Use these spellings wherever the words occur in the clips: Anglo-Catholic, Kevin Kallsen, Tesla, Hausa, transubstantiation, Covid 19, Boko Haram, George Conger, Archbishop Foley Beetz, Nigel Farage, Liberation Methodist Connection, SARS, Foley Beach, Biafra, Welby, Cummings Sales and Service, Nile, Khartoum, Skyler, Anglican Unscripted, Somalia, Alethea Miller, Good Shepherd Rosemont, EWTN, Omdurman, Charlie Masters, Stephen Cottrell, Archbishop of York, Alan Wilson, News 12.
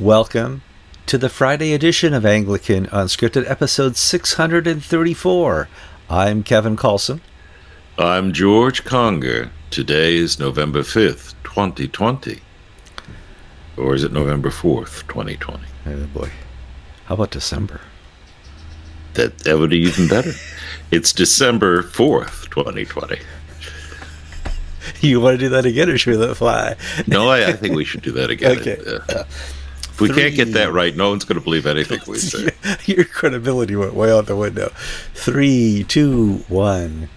Welcome to the Friday edition of Anglican Unscripted, episode 634. I'm Kevin Kallsen. I'm George Conger. Today is November 5th, 2020. Or is it November 4th, 2020? Oh boy. How about December? That would be even better. It's December 4th, 2020. You want to do that again, or should we let it fly? No, I think we should do that again. Okay. If we can't get that right, no one's going to believe anything we say. Your credibility went way out the window. 3, 2, 1.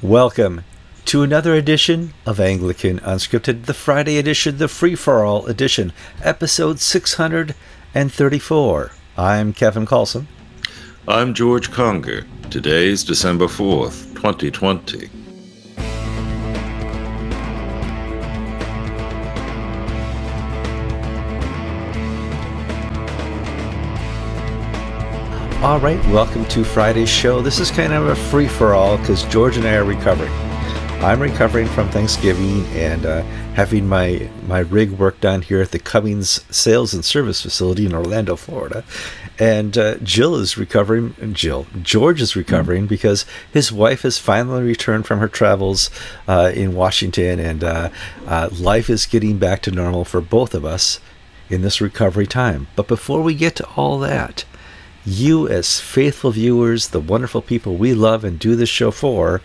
Welcome to another edition of Anglican Unscripted, the Friday edition, the free-for-all edition, episode 634. I'm Kevin Kallsen. I'm George Conger. Today's December 4th, 2020. All right, welcome to Friday's show. This is kind of a free-for-all because George and I are recovering. I'm recovering from Thanksgiving and having my rig worked on here at the Cummings Sales and Service facility in Orlando, Florida. And George is recovering because his wife has finally returned from her travels in Washington, and life is getting back to normal for both of us in this recovery time. But before we get to all that, you as faithful viewers, the wonderful people we love and do this show for,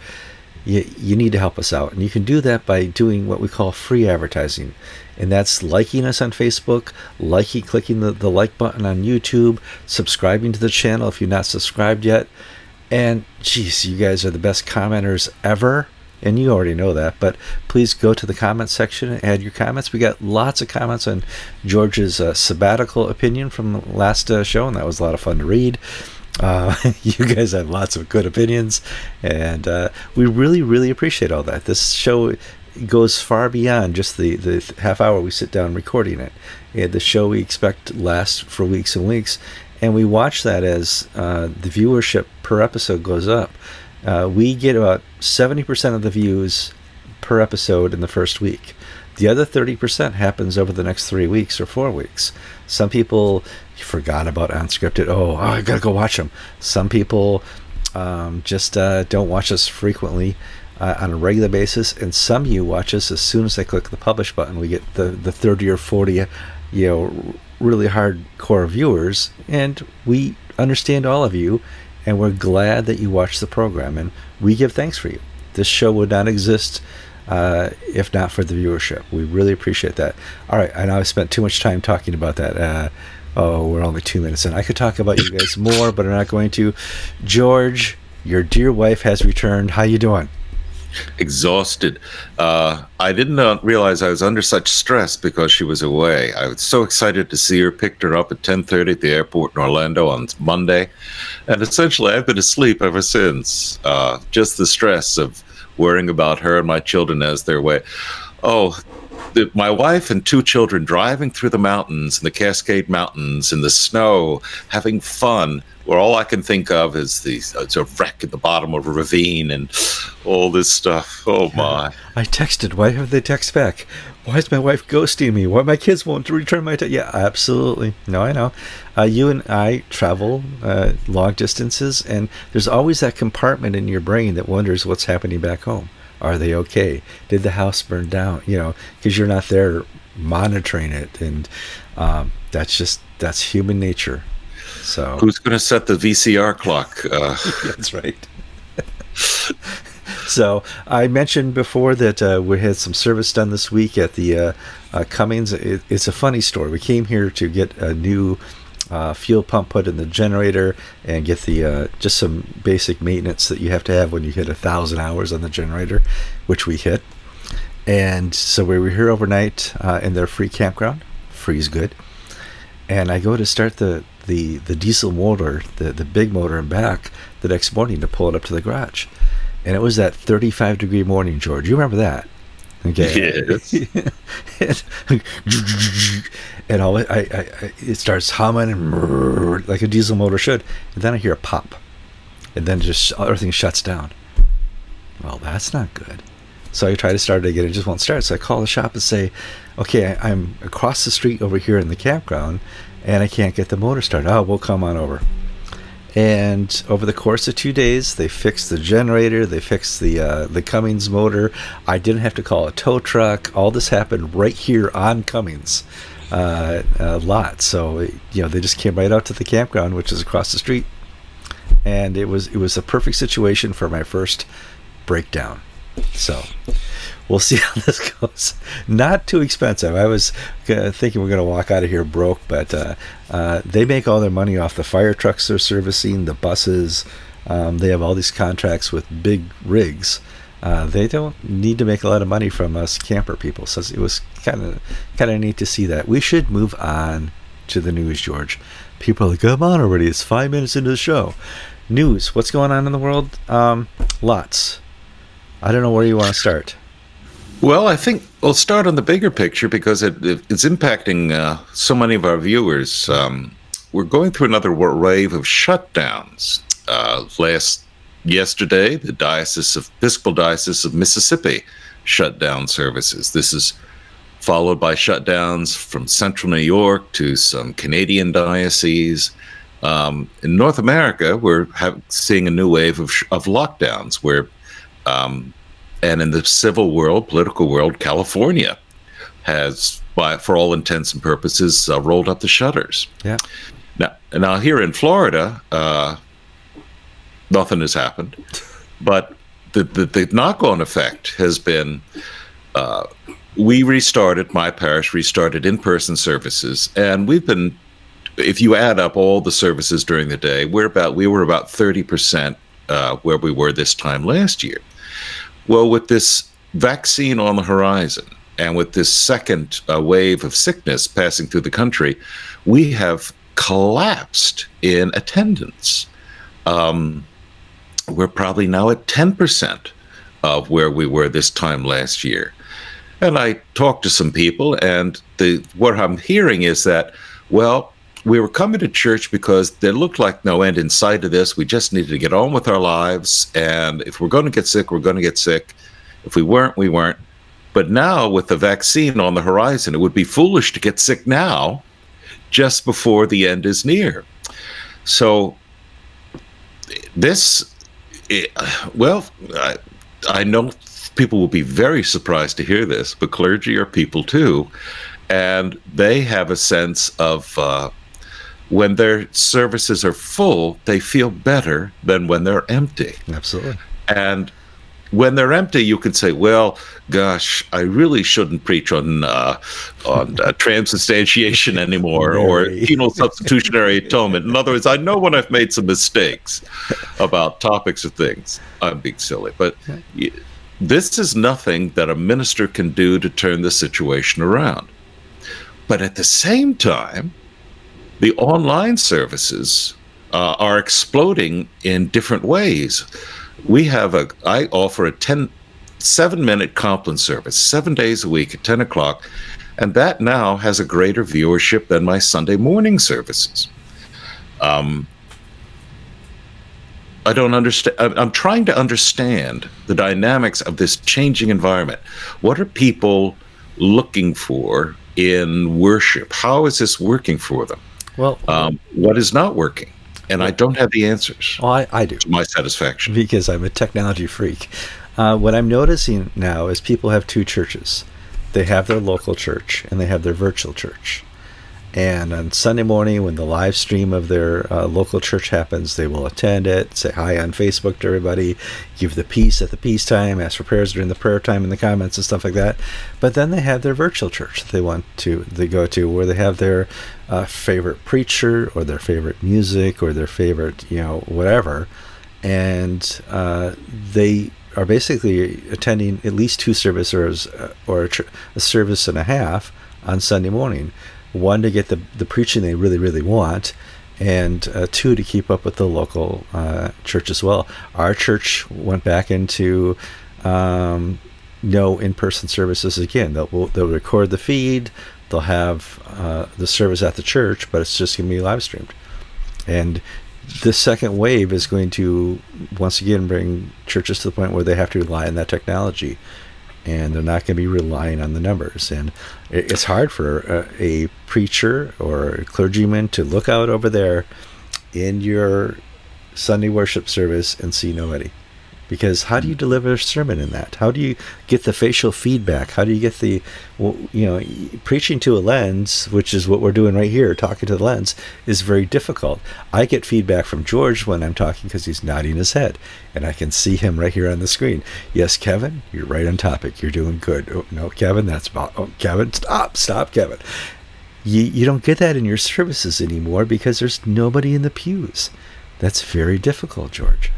you need to help us out. And you can do that by doing what we call free advertising. And that's liking us on Facebook, clicking the like button on YouTube, subscribing to the channel if you're not subscribed yet. And geez, you guys are the best commenters ever. And you already know that, but please go to the comment section and add your comments. We got lots of comments on George's sabbatical opinion from the last show, and that was a lot of fun to read. You guys have lots of good opinions, and we really, really appreciate all that. This show goes far beyond just the half hour we sit down recording it. The show we expect lasts for weeks and weeks, and we watch that as the viewership per episode goes up. We get about 70% of the views per episode in the first week. The other 30% happens over the next 3 weeks or 4 weeks. Some people forgot about Unscripted. Oh, I gotta go watch them. Some people just don't watch us frequently on a regular basis, and some you watch us as soon as they click the publish button. We get the 30 or 40, you know, really hardcore viewers, and we understand all of you. And we're glad that you watch the program, and we give thanks for you. This show would not exist if not for the viewership. We really appreciate that. All right, I know I've spent too much time talking about that. Oh, we're only 2 minutes in. I could talk about you guys more, but I'm not going to. George, your dear wife has returned. How you doing? Exhausted. I did not realize I was under such stress because she was away. I was so excited to see her. Picked her up at 10:30 at the airport in Orlando on Monday, and essentially I've been asleep ever since. Just the stress of worrying about her and my children as they're away. Oh, my wife and 2 children driving through the mountains, in the Cascade Mountains, in the snow, having fun, where all I can think of is it's a wreck at the bottom of a ravine and all this stuff. Oh, yeah. My. I texted. Why haven't they texted back? Why is my wife ghosting me? Why my kids won't return my text? Yeah, absolutely. No, I know. You and I travel long distances, and there's always that compartment in your brain that wonders what's happening back home. Are they okay? Did the house burn down? You know, because you're not there monitoring it, and that's human nature. So who's going to set the VCR clock? That's right. So I mentioned before that we had some service done this week at the Cummings. It's a funny story. We came here to get a new fuel pump put in the generator and get the just some basic maintenance that you have to have when you hit 1,000 hours on the generator, which we hit. And so we were here overnight in their free campground. Free's good. And I go to start the diesel motor, the big motor in back, the next morning to pull it up to the garage. And it was that 35-degree morning, George. You remember that? Okay. Yes. And all it starts humming and like a diesel motor should. And then I hear a pop. And then just everything shuts down. Well, that's not good. So I try to start it again. It just won't start. So I call the shop and say, okay, I'm across the street over here in the campground, and I can't get the motor started. Oh, we'll come on over. And over the course of 2 days, they fixed the generator, they fixed the Cummings motor. I didn't have to call a tow truck. All this happened right here on Cummings lot. So they just came right out to the campground, which is across the street, and it was a perfect situation for my first breakdown. So we'll see how this goes. Not too expensive. I was thinking we're going to walk out of here broke, but they make all their money off the fire trucks they're servicing, the buses. They have all these contracts with big rigs. They don't need to make a lot of money from us camper people. So it was kind of neat to see that. We should move on to the news, George. People are like, come on already. It's 5 minutes into the show. News. What's going on in the world? Lots. I don't know where you want to start. Well, I think we'll start on the bigger picture because it's impacting so many of our viewers. We're going through another wave of shutdowns. Yesterday, the Episcopal Diocese of Mississippi shut down services. This is followed by shutdowns from central New York to some Canadian dioceses. In North America, we're seeing a new wave of lockdowns where and in the civil world, political world, California has, for all intents and purposes, rolled up the shutters. Yeah. Now here in Florida, nothing has happened, but the knock-on effect has been we restarted, my parish restarted in-person services, and we've been, if you add up all the services during the day, we were about 30% where we were this time last year. Well, with this vaccine on the horizon and with this second wave of sickness passing through the country, we have collapsed in attendance. We're probably now at 10% of where we were this time last year. And I talked to some people, and what I'm hearing is that, well, we were coming to church because there looked like no end in sight to this. We just needed to get on with our lives. And if we're going to get sick, we're going to get sick. If we weren't, we weren't. But now with the vaccine on the horizon, it would be foolish to get sick now, just before the end is near. So I know people will be very surprised to hear this, but clergy are people too. And they have a sense of... when their services are full, they feel better than when they're empty. Absolutely. And when they're empty, you can say, well, gosh, I really shouldn't preach on transubstantiation anymore or penal substitutionary atonement. In other words, I know when I've made some mistakes about topics or things. I'm being silly. But this is nothing that a minister can do to turn the situation around. But at the same time, the online services are exploding in different ways. We have I offer a 7-minute Compline service, 7 days a week at 10 o'clock, and that now has a greater viewership than my Sunday morning services. I don't understand. I'm trying to understand the dynamics of this changing environment. What are people looking for in worship? How is this working for them? Well, what is not working? And I don't have the answers. Well, I do. To my satisfaction. Because I'm a technology freak. What I'm noticing now is people have two churches. They have their local church and they have their virtual church. And on Sunday morning when the live stream of their local church happens, they will attend it, say hi on Facebook to everybody, give the peace at the peace time, ask for prayers during the prayer time in the comments and stuff like that. But then they have their virtual church they go to, where they have their favorite preacher or their favorite music or their favorite, whatever. And they are basically attending at least two services or a service and a half on Sunday morning. One, to get the preaching they really, really want, and two, to keep up with the local church as well. Our church went back into no in-person services again. They'll record the feed. They'll have the service at the church, but it's just going to be live streamed. And this second wave is going to, once again, bring churches to the point where they have to rely on that technology. and they're not going to be relying on the numbers. And it's hard for a preacher or a clergyman to look out over there in your Sunday worship service and see nobody. Because how do you deliver a sermon in that? How do you get the facial feedback? How do you get the, you know, preaching to a lens, which is what we're doing right here, talking to the lens, is very difficult. I get feedback from George when I'm talking because he's nodding his head, and I can see him right here on the screen. Yes, Kevin, you're right on topic. You're doing good. Oh, no, Kevin, that's about, oh, Kevin, stop, stop, Kevin. You don't get that in your services anymore because there's nobody in the pews. That's very difficult, George.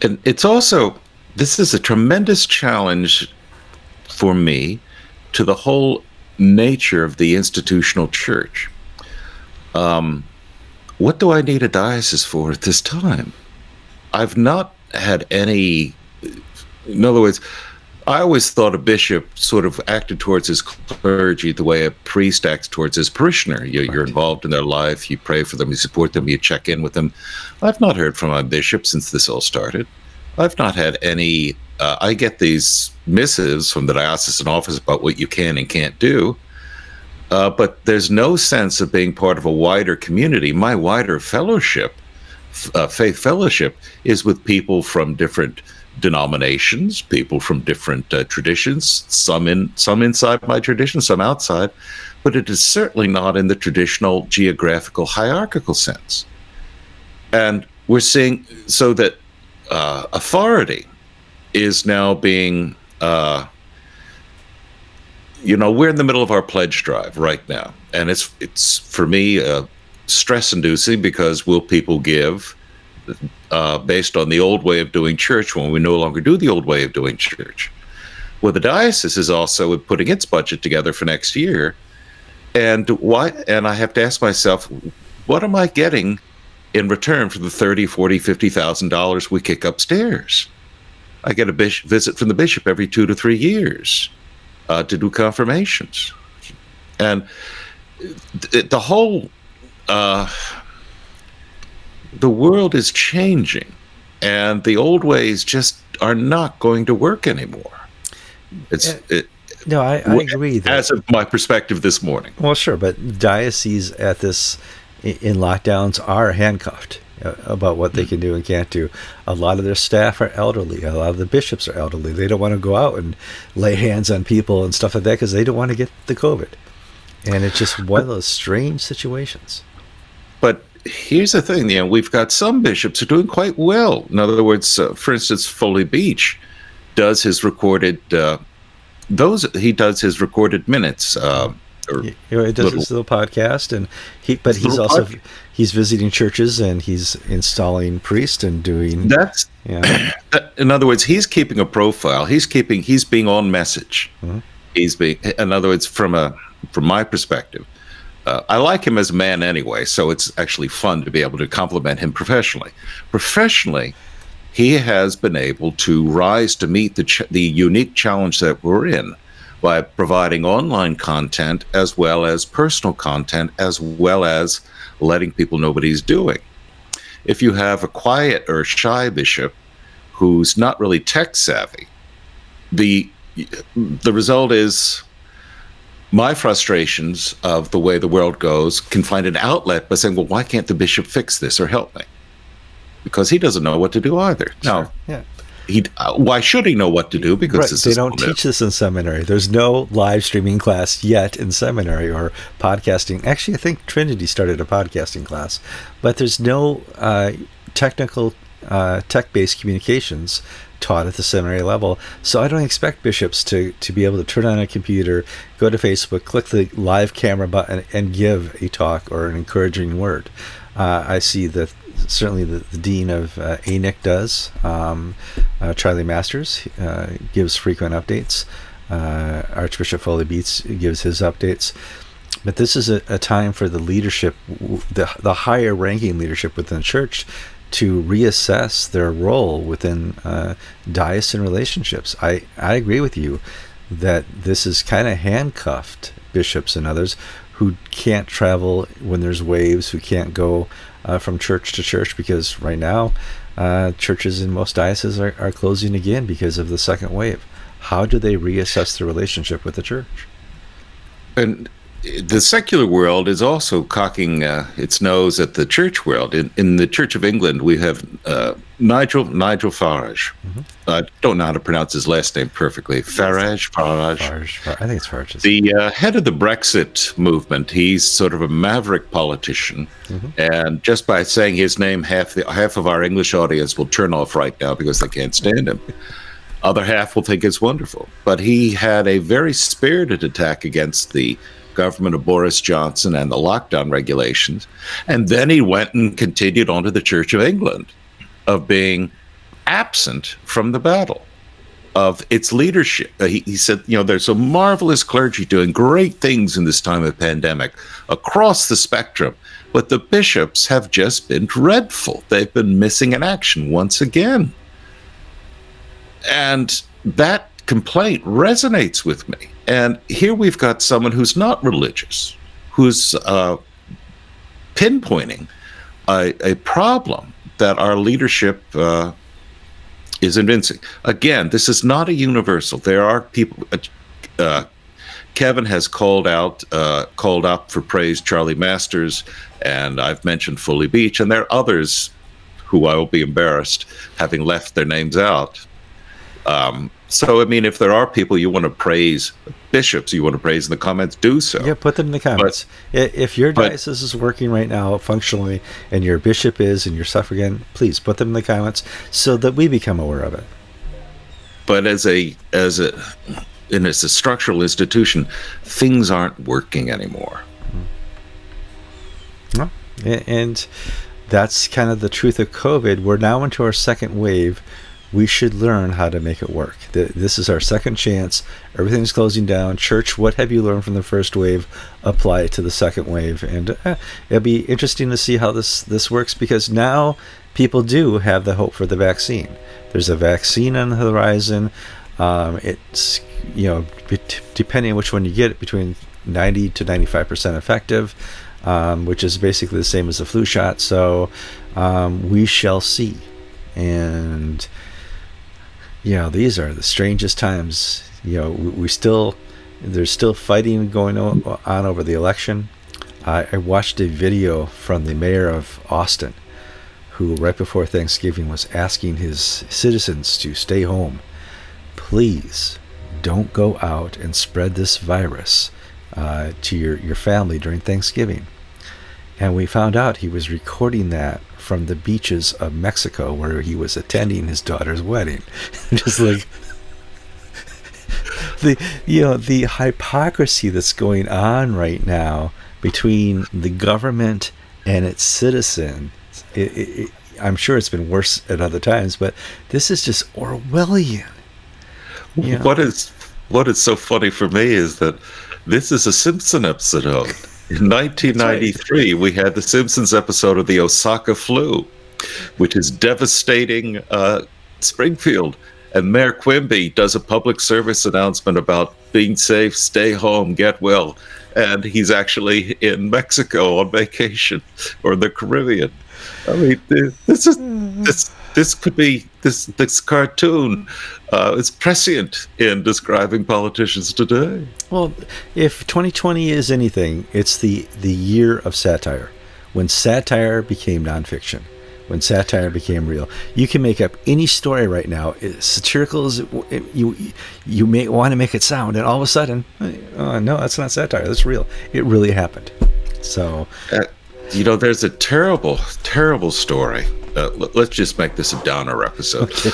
And it's also, this is a tremendous challenge for me to the whole nature of the institutional church. What do I need a diocese for at this time? I've not had any, in other words, I always thought a bishop sort of acted towards his clergy the way a priest acts towards his parishioner. You're involved in their life, you pray for them, you support them, you check in with them. I've not heard from my bishop since this all started. I've not had any, I get these missives from the diocesan office about what you can and can't do, but there's no sense of being part of a wider community. My wider fellowship, faith fellowship, is with people from different denominations, people from different traditions, some inside my tradition, some outside, but it is certainly not in the traditional geographical hierarchical sense. And we're seeing so that authority is now being, you know, we're in the middle of our pledge drive right now, and it's for me stress-inducing because will people give? Based on the old way of doing church when we no longer do the old way of doing church. Well, the diocese is also putting its budget together for next year, and why? And I have to ask myself, what am I getting in return for the $30,000, $40,000, $50,000 we kick upstairs? I get a visit from the bishop every 2 to 3 years to do confirmations, and the whole. The world is changing, and the old ways just are not going to work anymore. No, I agree. That, as of my perspective this morning. Well, sure, but dioceses at this in lockdowns are handcuffed about what they can do and can't do. A lot of their staff are elderly. A lot of the bishops are elderly. They don't want to go out and lay hands on people and stuff like that because they don't want to get the COVID. And it's just one of those strange situations. But here's the thing, you know, we've got some bishops who are doing quite well. In other words, for instance, Foley Beach does his recorded minutes. He does his little podcast, and he's visiting churches and he's installing priests and doing that's. Yeah. In other words, he's keeping a profile. He's being on message. Mm-hmm. In other words, from my perspective. I like him as a man anyway, so it's actually fun to be able to compliment him professionally. Professionally, he has been able to rise to meet the unique challenge that we're in by providing online content as well as personal content, as well as letting people know what he's doing. If you have a quiet or shy bishop who's not really tech savvy, the result is my frustrations of the way the world goes can find an outlet by saying, well, why can't the bishop fix this or help me? Because he doesn't know what to do either. Sure. Now, yeah. Why should he know what to do? Because right. They don't teach this in seminary. There's no live streaming class yet in seminary or podcasting. Actually, I think Trinity started a podcasting class, but there's no tech-based communications taught at the seminary level. So I don't expect bishops to be able to turn on a computer, go to Facebook, click the live camera button, and give a talk or an encouraging word. I see that certainly the dean of ANiC does. Charlie Masters gives frequent updates. Archbishop Foley Beetz gives his updates. But this is a time for the leadership, the higher ranking leadership within the church, to reassess their role within diocesan relationships. I agree with you that this is kind of handcuffed bishops and others who can't travel when there's waves, who can't go from church to church, because right now churches in most dioceses are closing again because of the second wave. how do they reassess their relationship with the church? And the secular world is also cocking its nose at the church world. In the Church of England, we have Nigel Farage. Mm-hmm. I don't know how to pronounce his last name perfectly. Farage. I think it's Farage. The head of the Brexit movement. He's sort of a maverick politician, mm-hmm. and just by saying his name, half of our English audience will turn off right now because they can't stand him. Other half will think it's wonderful. But he had a very spirited attack against the government of Boris Johnson and the lockdown regulations. And then he went and continued on to the Church of England of being absent from the battle, of its leadership. He said, you know, there's a marvelous clergy doing great things in this time of pandemic across the spectrum, but the bishops have just been dreadful. They've been missing in action once again. And that complaint resonates with me. And here we've got someone who's not religious, who's pinpointing a problem that our leadership is evincing. Again, this is not a universal. There are people. Kevin has called up for praise Charlie Masters, and I've mentioned Foley Beach, and there are others who I will be embarrassed having left their names out. So, I mean, if there are people you want to praise, bishops you want to praise in the comments, do so. Yeah, put them in the comments. But if your diocese is working right now functionally, and your bishop is, and your suffragan, please put them in the comments so that we become aware of it. But as a structural institution, things aren't working anymore. Well, and that's kind of the truth of COVID. We're now into our second wave. We should learn how to make it work. This is our second chance. Everything's closing down. Church, what have you learned from the first wave? Apply it to the second wave. And it'll be interesting to see how this works, because now people do have the hope for the vaccine. There's a vaccine on the horizon. It's, you know, depending on which one you get, between 90 to 95% effective, which is basically the same as the flu shot. So we shall see. And you know, these are the strangest times. You know, there's still fighting going on over the election. I watched a video from the mayor of Austin, who right before Thanksgiving was asking his citizens to stay home. Please don't go out and spread this virus to your family during Thanksgiving. And we found out he was recording that from the beaches of Mexico, where he was attending his daughter's wedding. Just like the hypocrisy that's going on right now between the government and its citizens. I'm sure it's been worse at other times, but this is just Orwellian. You know? What is so funny for me is that this is a Simpson episode. In 1993, we had the Simpsons episode of the Osaka flu, which is devastating Springfield. And Mayor Quimby does a public service announcement about being safe, stay home, get well. And he's actually in Mexico on vacation, or the Caribbean. I mean, this cartoon is prescient in describing politicians today. Well, if 2020 is anything, it's the year of satire, when satire became nonfiction, when satire became real. You can make up any story right now, satirical as you may want to make it sound, and all of a sudden, oh no, that's not satire, that's real. It really happened. So. You know, there's a terrible, terrible story. Let's just make this a downer episode. Okay.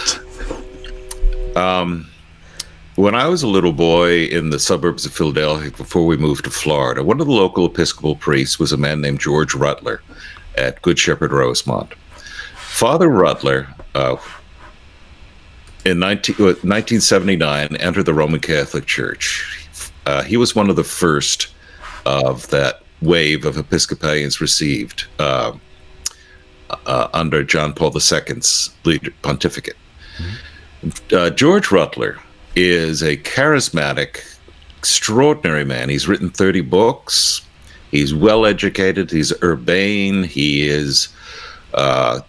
When I was a little boy in the suburbs of Philadelphia, before we moved to Florida, one of the local Episcopal priests was a man named George Rutler at Good Shepherd Rosemont. Father Rutler, in 1979, entered the Roman Catholic Church. He was one of the first of that wave of Episcopalians received under John Paul II's pontificate. Mm-hmm. George Rutler is a charismatic, extraordinary man. He's written 30 books. He's well-educated. He's urbane. He is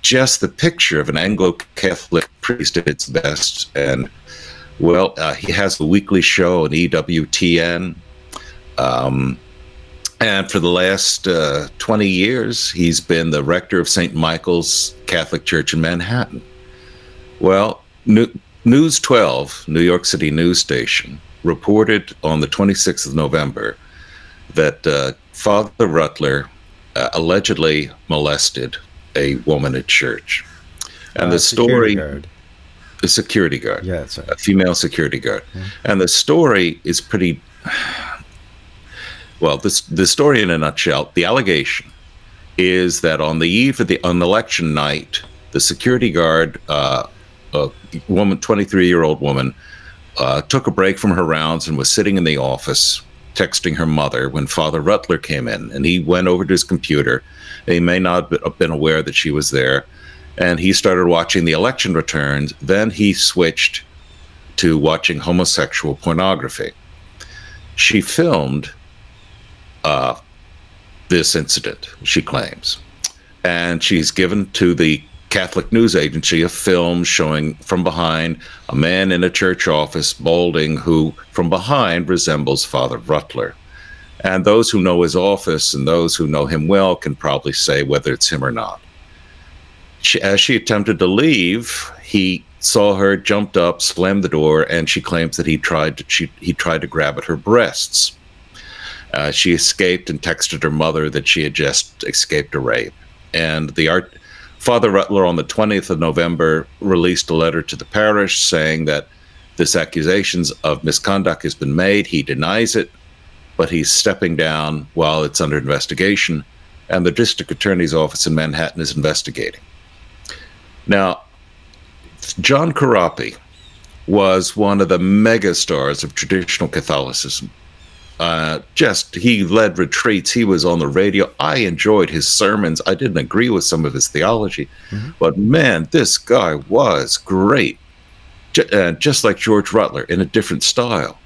just the picture of an Anglo-Catholic priest at its best. And Well, he has the weekly show on EWTN. And for the last 20 years, he's been the rector of St. Michael's Catholic Church in Manhattan. Well, News 12, New York City news station, reported on the 26th of November that Father Rutler allegedly molested a woman at church. And the story... A security guard. Yeah, that's right. A female security guard. Yeah. And the story is pretty... Well, the story in a nutshell, the allegation is that on the eve of on election night, the security guard, a woman, 23-year-old woman, took a break from her rounds and was sitting in the office texting her mother when Father Rutler came in. And he went over to his computer. He may not have been aware that she was there. And he started watching the election returns. Then he switched to watching homosexual pornography. She filmed this incident, she claims, and she's given to the Catholic news agency a film showing from behind a man in a church office, balding, who from behind resembles Father Rutler. And those who know his office and those who know him well can probably say whether it's him or not. As she attempted to leave, he saw her, jumped up, slammed the door, and she claims that he tried to grab at her breasts. She escaped and texted her mother that she had just escaped a rape. And Father Rutler on the 20th of November released a letter to the parish saying that this accusations of misconduct has been made. He denies it, but he's stepping down while it's under investigation. And the district attorney's office in Manhattan is investigating. Now, John Carapi was one of the megastars of traditional Catholicism. He led retreats. He was on the radio. I enjoyed his sermons. I didn't agree with some of his theology, but man, this guy was great. Just like George Rutler, in a different style.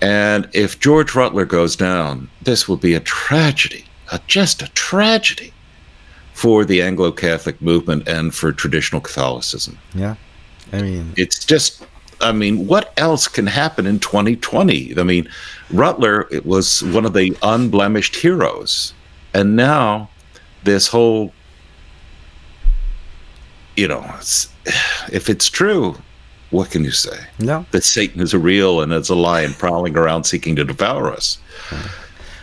And if George Rutler goes down, this will be a tragedy, just a tragedy for the Anglo-Catholic movement and for traditional Catholicism. Yeah. I mean, it's just... I mean, what else can happen in 2020? I mean, Rutler, it was one of the unblemished heroes. And now this whole, you know, if it's true, what can you say? No. That Satan is real and it's a lion prowling around seeking to devour us.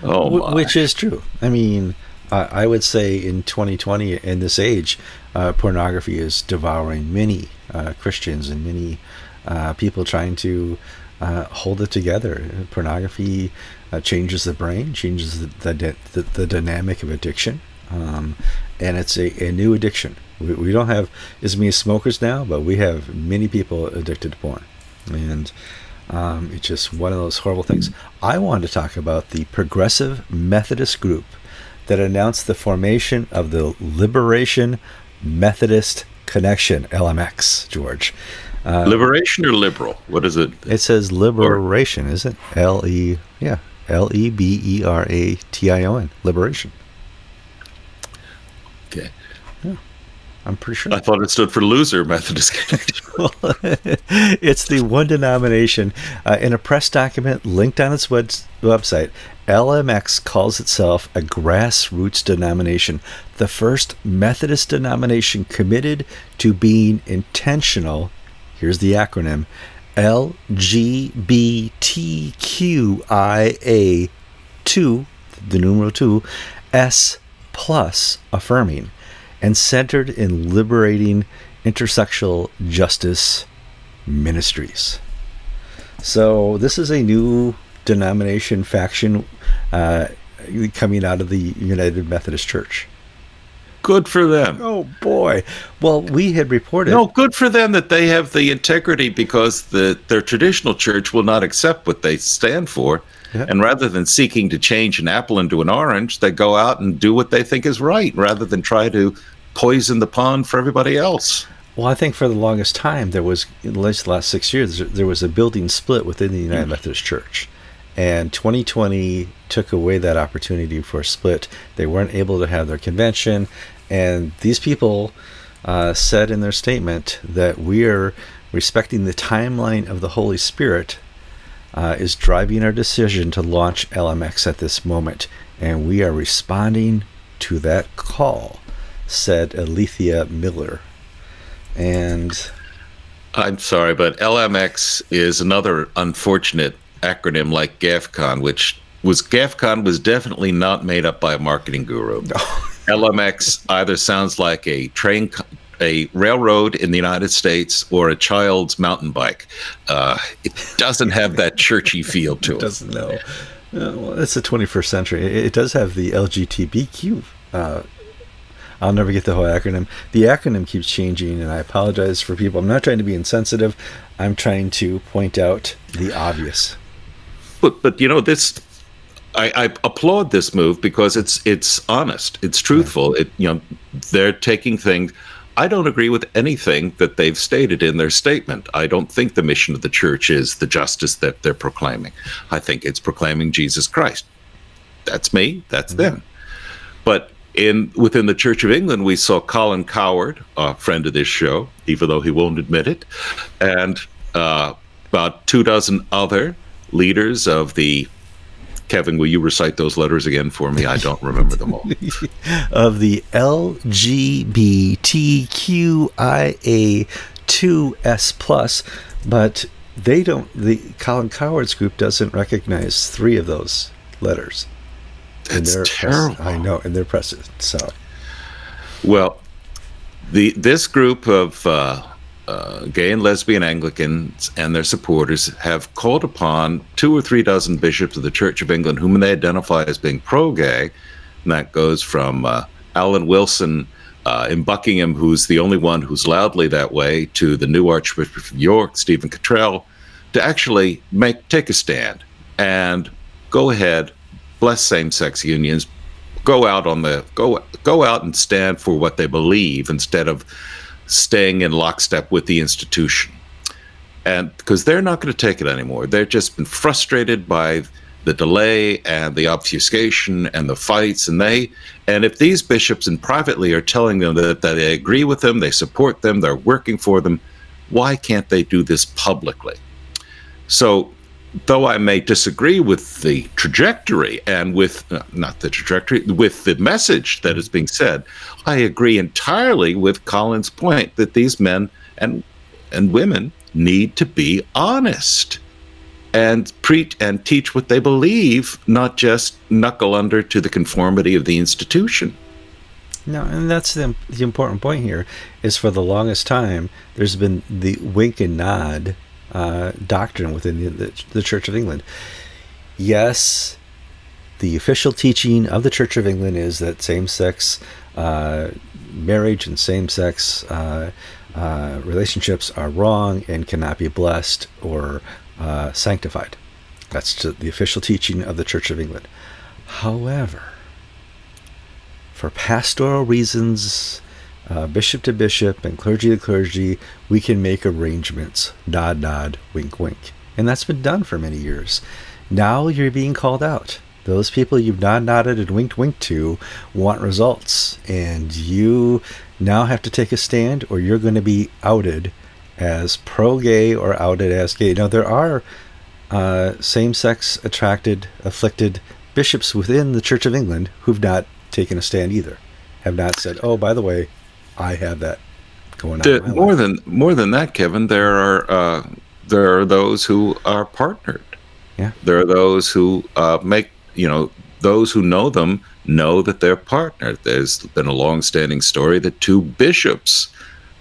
Oh, my. Which is true. I mean, I would say in 2020, in this age, pornography is devouring many Christians and many people trying to hold it together. Pornography changes the brain, changes the dynamic of addiction, and it's a new addiction. We don't have as many smokers now, but we have many people addicted to porn, and it's just one of those horrible things. I wanted to talk about the Progressive Methodist group that announced the formation of the Liberation Methodist Connection, LMX, George. Liberation or liberal? What is it? It says liberation, is it? L-E, yeah, L-E-B-E-R-A-T-I-O-N, liberation. Okay. Yeah, I'm pretty sure. I thought it stood for loser Methodist Connection. It's the one denomination. In a press document linked on its website, LMX calls itself a grassroots denomination, the first Methodist denomination committed to being intentional. Here's the acronym, LGBTQIA2, the numeral 2, S plus affirming, and centered in liberating intersectional justice ministries. So this is a new denomination faction coming out of the United Methodist Church. Good for them. Oh, boy. Well, we had reported... No, good for them that they have the integrity, because their traditional church will not accept what they stand for. Yep. And rather than seeking to change an apple into an orange, they go out and do what they think is right, rather than try to poison the pond for everybody else. Well, I think for the longest time, there was, in the last 6 years, there was a building split within the United Methodist Church. And 2020 took away that opportunity for a split. They weren't able to have their convention. And these people said in their statement that we are respecting the timeline of the Holy Spirit is driving our decision to launch LMX at this moment, and we are responding to that call," said Alethea Miller. And I'm sorry, but LMX is another unfortunate acronym like GAFCON, which GAFCON was definitely not made up by a marketing guru. No. LMX either sounds like a train, a railroad in the United States, or a child's mountain bike. It doesn't have that churchy feel to it. Doesn't know. Well, it's the 21st century. It does have the LGBTQ. I'll never get the whole acronym. The acronym keeps changing, and I apologize for people. I'm not trying to be insensitive. I'm trying to point out the obvious. But you know, this, I applaud this move because it's honest, it's truthful. Yeah. It, you know, they're taking things. I don't agree with anything that they've stated in their statement. I don't think the mission of the church is the justice that they're proclaiming. I think it's proclaiming Jesus Christ. That's me, that's them. But within the Church of England, we saw Colin Coward, a friend of this show, even though he won't admit it, and about 2 dozen other leaders of the, Kevin, will you recite those letters again for me? I don't remember them all. Of the LGBTQIA2S+, but they don't, the Colin Coward's group doesn't recognize 3 of those letters. That's terrible. I know, and they're precedent. So, well, this group of gay and lesbian Anglicans and their supporters have called upon 2 or 3 dozen bishops of the Church of England whom they identify as being pro-gay, and that goes from Alan Wilson in Buckingham, who's the only one who's loudly that way, to the new Archbishop of York, Stephen Cottrell, to actually take a stand and go ahead, bless same-sex unions, go out on the go out and stand for what they believe instead of staying in lockstep with the institution. And because they're not going to take it anymore. They've just been frustrated by the delay and the obfuscation and the fights, and if these bishops and privately are telling them that they agree with them, they support them, they're working for them, why can't they do this publicly? So though I may disagree with the trajectory and with, not the trajectory, with the message that is being said, I agree entirely with Colin's point that these men and women need to be honest and preach and teach what they believe, not just knuckle under to the conformity of the institution. No, and that's the important point here, is for the longest time, there's been the wink and nod doctrine within the Church of England. Yes, the official teaching of the Church of England is that same-sex marriage and same-sex relationships are wrong and cannot be blessed or sanctified. That's the official teaching of the Church of England. However, for pastoral reasons, bishop to bishop and clergy to clergy, we can make arrangements, nod, nod, wink, wink. And that's been done for many years. Now you're being called out. Those people you've nod, nodded and winked, winked to want results. And you now have to take a stand, or you're going to be outed as pro-gay or outed as gay. Now, there are same-sex attracted, afflicted bishops within the Church of England who've not taken a stand either, have not said, oh, by the way, I have that going on. More than that, Kevin, there are those who are partnered. Yeah, there are those who make, you know, those who know them know that they're partnered. There's been a long-standing story that 2 bishops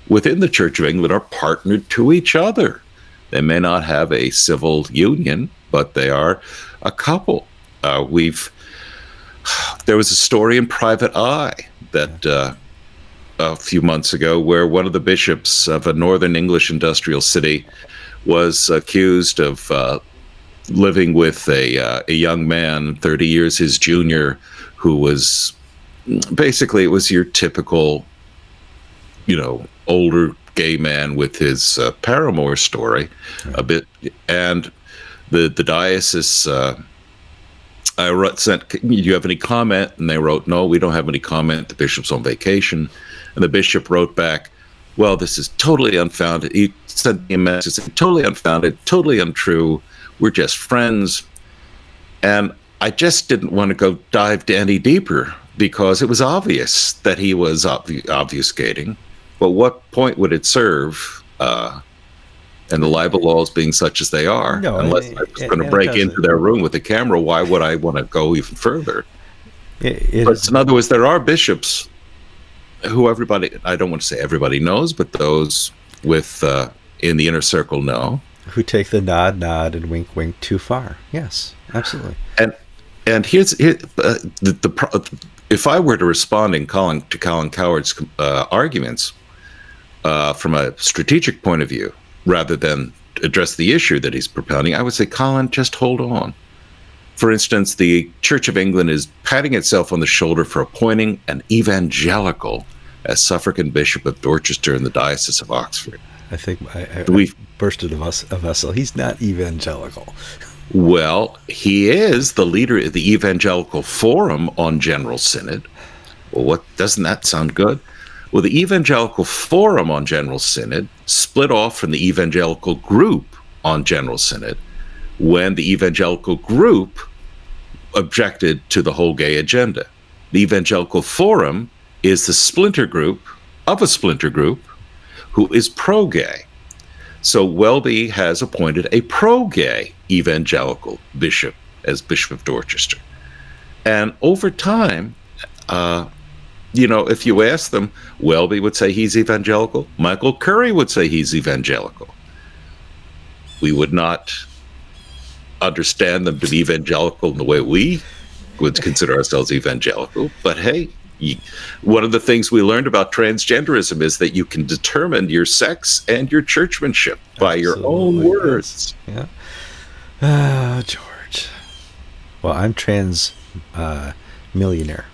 within the Church of England are partnered to each other. They may not have a civil union, but they are a couple. There was a story in Private Eye that. A few months ago, where one of the bishops of a northern English industrial city was accused of living with a young man 30 years his junior, who was basically, it was your typical, you know, older gay man with his paramour story, yeah. A bit. And the diocese I sent, do you have any comment? And they wrote, no, we don't have any comment. The bishop's on vacation. And the bishop wrote back, well, this is totally unfounded. He sent me a message saying, totally unfounded, totally untrue. We're just friends. And I just didn't want to go dive any deeper because it was obvious that he was obfuscating. But what point would it serve? And the libel laws being such as they are, no, unless I was going to break into their room with a camera, why would I want to go even further? But in other words, there are bishops who everybody, I don't want to say everybody knows, but those with in the inner circle know. Who take the nod, nod, and wink, wink too far. Yes, absolutely. And here's if I were to respond in Colin Coward's arguments from a strategic point of view, rather than address the issue that he's propounding, I would say, Colin, just hold on. For instance, the Church of England is patting itself on the shoulder for appointing an evangelical as suffragan bishop of Dorchester in the Diocese of Oxford. I think we've bursted a vessel. He's not evangelical. Well, he is the leader of the Evangelical Forum on General Synod. Well, what, doesn't that sound good? Well, the Evangelical Forum on General Synod split off from the Evangelical Group on General Synod when the Evangelical Group objected to the whole gay agenda. The Evangelical Forum is the splinter group of a splinter group who is pro-gay. So Welby has appointed a pro-gay evangelical bishop as Bishop of Dorchester. And over time, you know, if you ask them, Welby would say he's evangelical. Michael Curry would say he's evangelical. We would not understand them to be evangelical in the way we would consider ourselves evangelical. But hey, one of the things we learned about transgenderism is that you can determine your sex and your churchmanship by your own words. Yeah. George. Well, I'm trans millionaire.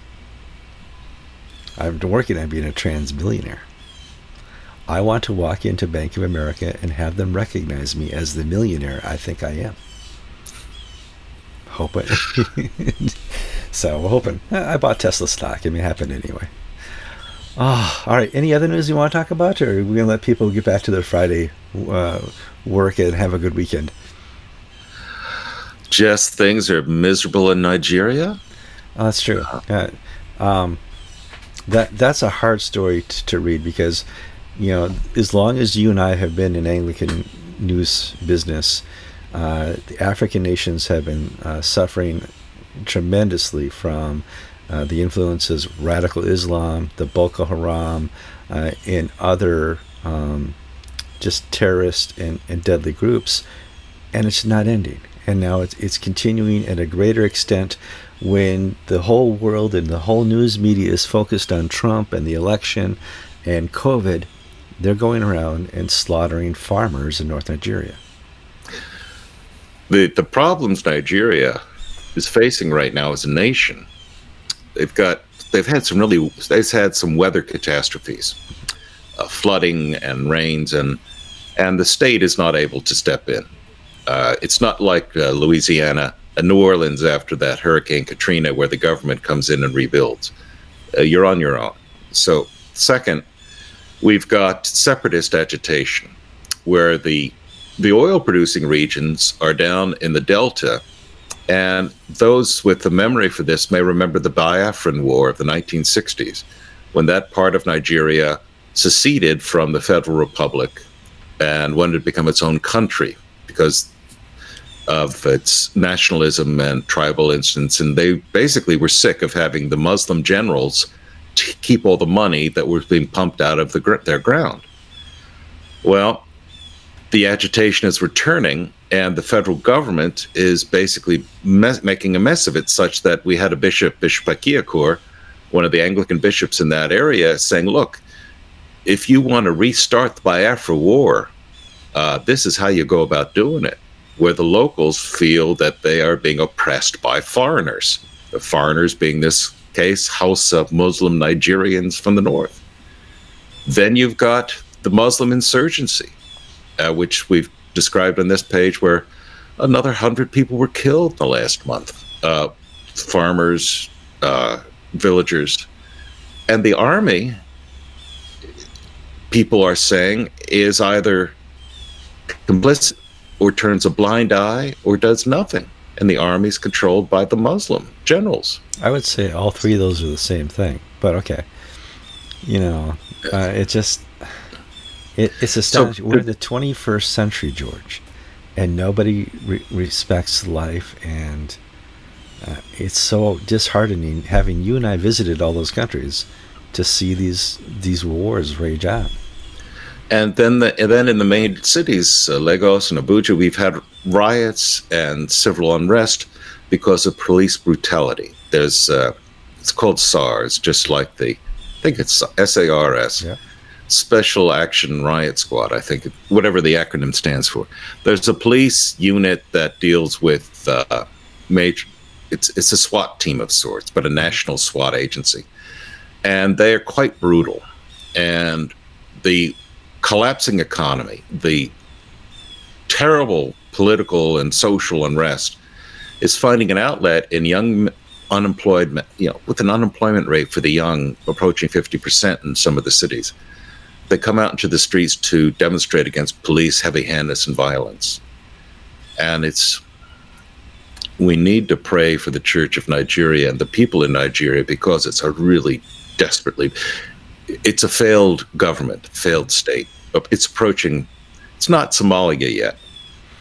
I've been working on being a trans millionaire. I want to walk into Bank of America and have them recognize me as the millionaire I think I am. Hope it. So we're hoping. I bought Tesla stock. It may happen anyway. Oh, all right. Any other news you want to talk about? Or are we going to let people get back to their Friday work and have a good weekend? Just things are miserable in Nigeria. Oh, that's true. That's a hard story to read because, you know, as long as you and I have been in Anglican news business, the African nations have been suffering tremendously from the influences of radical Islam, the Boko Haram, and other just terrorist and deadly groups, and it's not ending. And now it's continuing at a greater extent when the whole world and the whole news media is focused on Trump and the election and COVID. They're going around and slaughtering farmers in North Nigeria. The problems Nigeria is facing right now as a nation, they've had some weather catastrophes, flooding and rains, and the state is not able to step in. It's not like Louisiana and New Orleans after that Hurricane Katrina, where the government comes in and rebuilds. You're on your own. So second, we've got separatist agitation, where the oil-producing regions are down in the Delta, and those with the memory for this may remember the Biafran War of the 1960s, when that part of Nigeria seceded from the Federal Republic and wanted to become its own country, because of its nationalism and tribal incidents. And they basically were sick of having the Muslim generals keep all the money that was being pumped out of their ground. Well, the agitation is returning, and the federal government is basically making a mess of it, such that we had a bishop, Bishop Akiakor, one of the Anglican bishops in that area, saying, look, if you want to restart the Biafra War, this is how you go about doing it, where the locals feel that they are being oppressed by foreigners, the foreigners being this case Hausa of Muslim Nigerians from the north. Then you've got the Muslim insurgency, which we've described on this page, where another 100 people were killed in the last month, farmers, villagers, and the army people are saying is either complicit or turns a blind eye or does nothing. And the army is controlled by the Muslim generals. I would say all three of those are the same thing, but okay. You know, it just, it's astonishing. So, we're in the 21st century, George, and nobody respects life, and it's so disheartening having you and I visited all those countries to see these wars rage out. And then, in the main cities, Lagos and Abuja, we've had riots and civil unrest because of police brutality. There's, it's called SARS, just like the, I think it's SARS, yeah. Special Action Riot Squad, I think, whatever the acronym stands for. There's a police unit that deals with it's a SWAT team of sorts, but a national SWAT agency. And they are quite brutal. And the collapsing economy, the terrible political and social unrest is finding an outlet in young unemployed, you know, with an unemployment rate for the young approaching 50% in some of the cities. They come out into the streets to demonstrate against police heavy-handedness and violence. And it's, we need to pray for the Church of Nigeria and the people in Nigeria, because it's a really desperately, it's a failed government, failed state. It's approaching, it's not Somalia yet,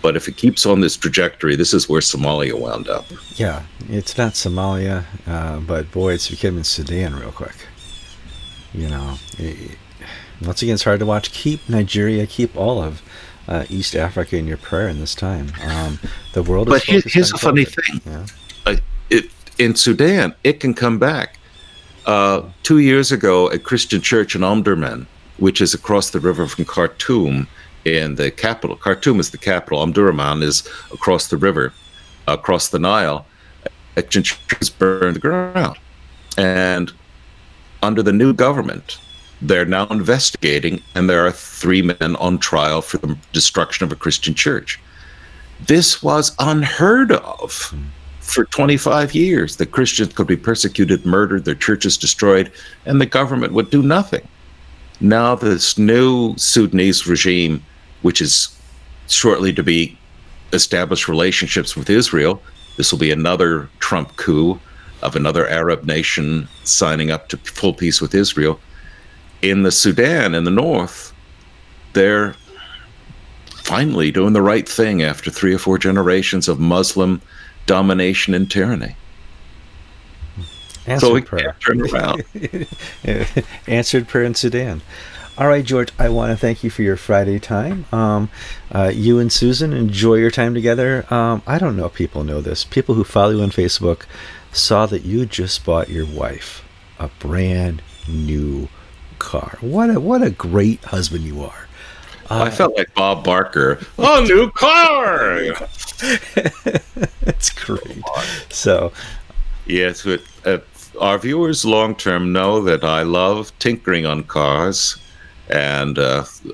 but if it keeps on this trajectory, this is where Somalia wound up. Yeah, it's not Somalia, but boy, it's becoming Sudan real quick. You know, once again, it's hard to watch. Keep Nigeria, keep all of East Africa in your prayer in this time. The world. But here's a funny thing. Yeah. In Sudan, it can come back. 2 years ago, a Christian church in Omdurman, which is across the river from Khartoum, in the capital. Khartoum is the capital. Omdurman is across the river, across the Nile. A church was burned to the ground. And under the new government, they're now investigating, and there are 3 men on trial for the destruction of a Christian church. This was unheard of. For 25 years, the Christians could be persecuted, murdered, their churches destroyed, and the government would do nothing. Now this new Sudanese regime, which is shortly to be established relationships with Israel, this will be another Trump coup of another Arab nation signing up to full peace with Israel. In the Sudan, in the north, they're finally doing the right thing after 3 or 4 generations of Muslim domination and tyranny. Answered, so we prayer. Can't turn around. Answered prayer in Sudan. All right, George, I want to thank you for your Friday time. You and Susan, enjoy your time together. I don't know if people know this. People who follow you on Facebook saw that you just bought your wife a brand new car. What a great husband you are. I felt like Bob Barker. Oh, new car! That's great. So, yes, but our viewers long-term know that I love tinkering on cars, and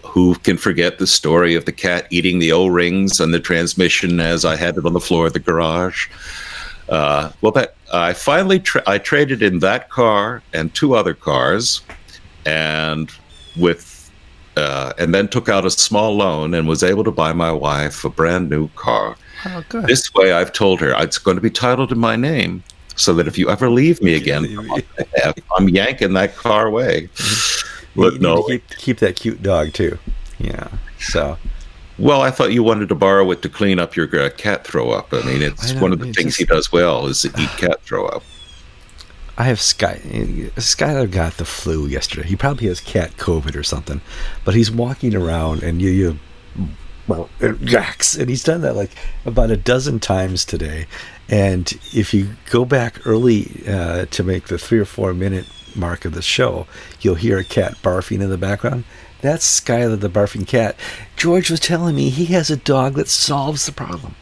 who can forget the story of the cat eating the O-rings and the transmission as I had it on the floor of the garage. Well, that I finally traded in that car and 2 other cars, and with then took out a small loan and was able to buy my wife a brand new car. Oh, good. This way, I've told her it's going to be titled in my name, so that if you ever leave me again, I'm yanking that car away. But no, keep that cute dog too. Yeah. So, well, I thought you wanted to borrow it to clean up your cat throw up. I mean, it's one of the things he does well is to eat cat throw up. I have Skyler got the flu yesterday. He probably has cat COVID or something, but he's walking around and well, it racks, and he's done that like about 12 times today. And if you go back early to make the 3 or 4 minute mark of the show, you'll hear a cat barfing in the background. That's Skyler, the barfing cat. George was telling me he has a dog that solves the problem.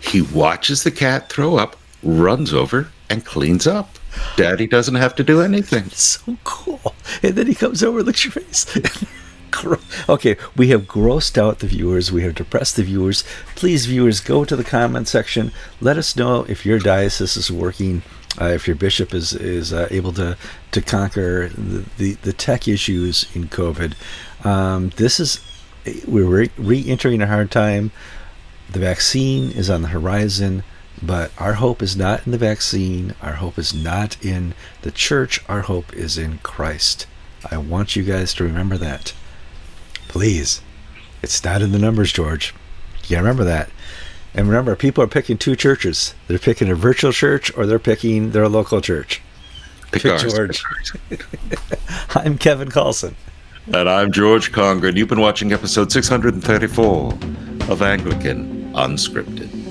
He watches the cat throw up, runs over, and cleans up. Daddy doesn't have to do anything. It's so cool. And then he comes over and looks at your face. Okay, we have grossed out the viewers. We have depressed the viewers. Please, viewers, go to the comment section. Let us know if your diocese is working if your bishop is able to conquer the tech issues in COVID. This is, we're re-entering a hard time. The vaccine is on the horizon, but our hope is not in the vaccine. Our hope is not in the church. Our hope is in Christ. I want you guys to remember that. Please. It's not in the numbers, George. You gotta remember that. And remember, people are picking two churches. They're picking a virtual church or they're picking their local church. Pick George. I'm Kevin Kallsen. And I'm George Conger, and you've been watching episode 634 of Anglican Unscripted.